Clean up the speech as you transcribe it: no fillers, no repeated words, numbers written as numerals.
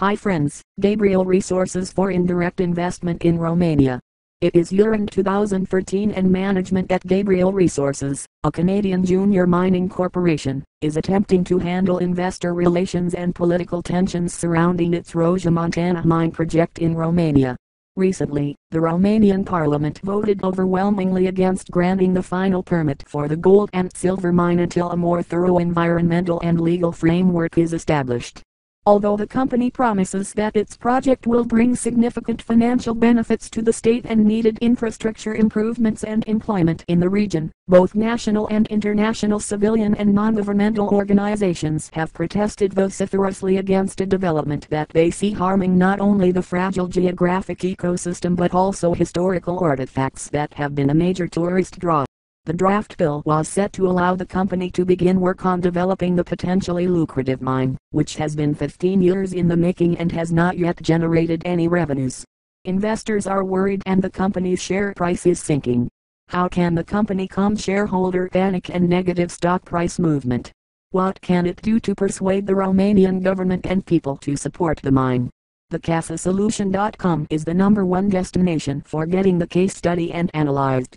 Hi friends, Gabriel Resources for Indirect Investment in Romania. It is year end 2013 and management at Gabriel Resources, a Canadian junior mining corporation, is attempting to handle investor relations and political tensions surrounding its Roșia Montana mine project in Romania. Recently, the Romanian parliament voted overwhelmingly against granting the final permit for the gold and silver mine until a more thorough environmental and legal framework is established. Although the company promises that its project will bring significant financial benefits to the state and needed infrastructure improvements and employment in the region, both national and international civilian and non-governmental organizations have protested vociferously against a development that they see harming not only the fragile geographic ecosystem but also historical artifacts that have been a major tourist draw. The draft bill was set to allow the company to begin work on developing the potentially lucrative mine, which has been 15 years in the making and has not yet generated any revenues. Investors are worried and the company's share price is sinking. How can the company calm shareholder panic and negative stock price movement? What can it do to persuade the Romanian government and people to support the mine? TheCaseSolutions.com is the #1 destination for getting the case study and analyzed.